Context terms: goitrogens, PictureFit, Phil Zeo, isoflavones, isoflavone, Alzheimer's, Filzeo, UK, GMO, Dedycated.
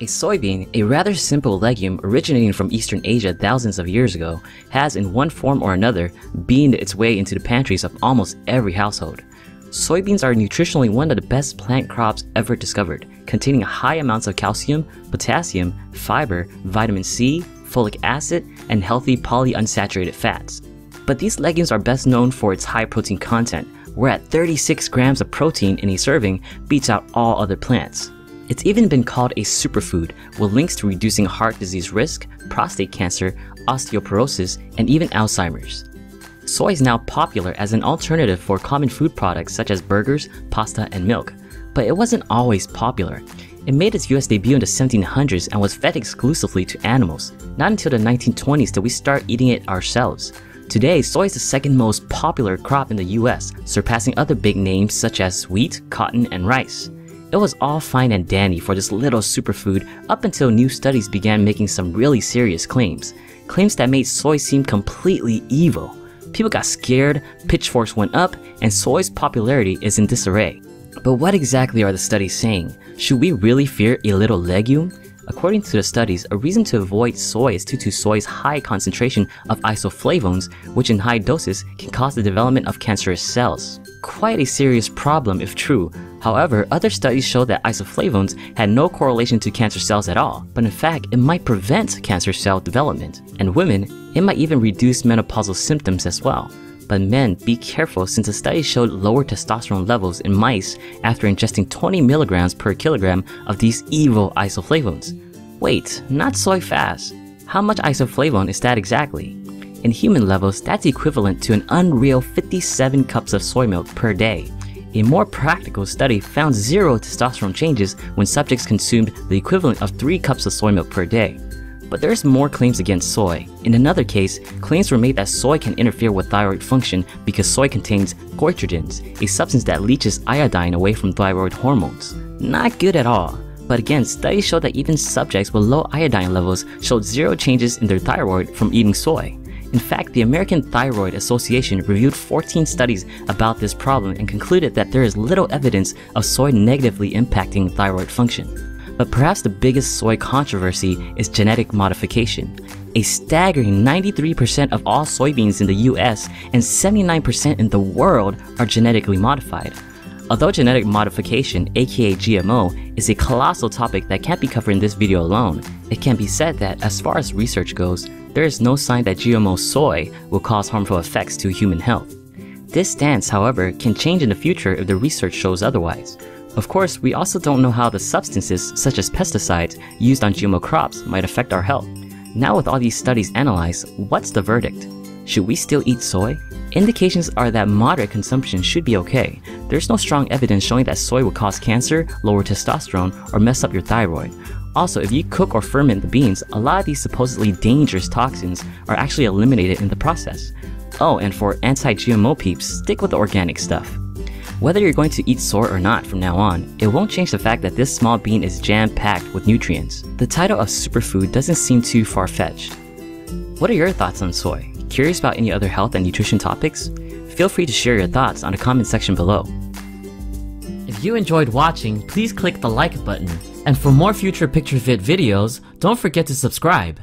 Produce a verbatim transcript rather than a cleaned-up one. A soybean, a rather simple legume originating from Eastern Asia thousands of years ago, has in one form or another beamed its way into the pantries of almost every household. Soybeans are nutritionally one of the best plant crops ever discovered, containing high amounts of calcium, potassium, fiber, vitamin C, folic acid, and healthy polyunsaturated fats. But these legumes are best known for its high protein content, where at thirty-six grams of protein in a serving beats out all other plants. It's even been called a superfood, with links to reducing heart disease risk, prostate cancer, osteoporosis, and even Alzheimer's. Soy is now popular as an alternative for common food products such as burgers, pasta, and milk, but it wasn't always popular. It made its U S debut in the seventeen hundreds and was fed exclusively to animals. Not until the nineteen twenties did we start eating it ourselves. Today, soy is the second most popular crop in the U S, surpassing other big names such as wheat, cotton, and rice. It was all fine and dandy for this little superfood up until new studies began making some really serious claims. Claims that made soy seem completely evil. People got scared, pitchforks went up, and soy's popularity is in disarray. But what exactly are the studies saying? Should we really fear a little legume? According to the studies, a reason to avoid soy is due to soy's high concentration of isoflavones, which in high doses can cause the development of cancerous cells. Quite a serious problem if true. However, other studies show that isoflavones had no correlation to cancer cells at all, but in fact, it might prevent cancer cell development. And women, it might even reduce menopausal symptoms as well. But men, be careful since a study showed lower testosterone levels in mice after ingesting twenty milligrams per kilogram of these evil isoflavones. Wait, not soy fast. How much isoflavone is that exactly? In human levels, that's equivalent to an unreal fifty-seven cups of soy milk per day. A more practical study found zero testosterone changes when subjects consumed the equivalent of three cups of soy milk per day. But there's more claims against soy. In another case, claims were made that soy can interfere with thyroid function because soy contains goitrogens, a substance that leaches iodine away from thyroid hormones. Not good at all. But again, studies show that even subjects with low iodine levels showed zero changes in their thyroid from eating soy. In fact, the American Thyroid Association reviewed fourteen studies about this problem and concluded that there is little evidence of soy negatively impacting thyroid function. But perhaps the biggest soy controversy is genetic modification. A staggering ninety-three percent of all soybeans in the U S and seventy-nine percent in the world are genetically modified. Although genetic modification, aka G M O, is a colossal topic that can't be covered in this video alone, it can be said that, as far as research goes, there is no sign that G M O soy will cause harmful effects to human health. This stance, however, can change in the future if the research shows otherwise. Of course, we also don't know how the substances, such as pesticides, used on G M O crops might affect our health. Now with all these studies analyzed, what's the verdict? Should we still eat soy? Indications are that moderate consumption should be okay. There's no strong evidence showing that soy will cause cancer, lower testosterone, or mess up your thyroid. Also, if you cook or ferment the beans, a lot of these supposedly dangerous toxins are actually eliminated in the process. Oh, and for anti-G M O peeps, stick with the organic stuff. Whether you're going to eat soy or not from now on, it won't change the fact that this small bean is jam-packed with nutrients. The title of superfood doesn't seem too far-fetched. What are your thoughts on soy? Curious about any other health and nutrition topics? Feel free to share your thoughts on the comment section below. If you enjoyed watching, please click the like button. And for more future PictureFit videos, don't forget to subscribe.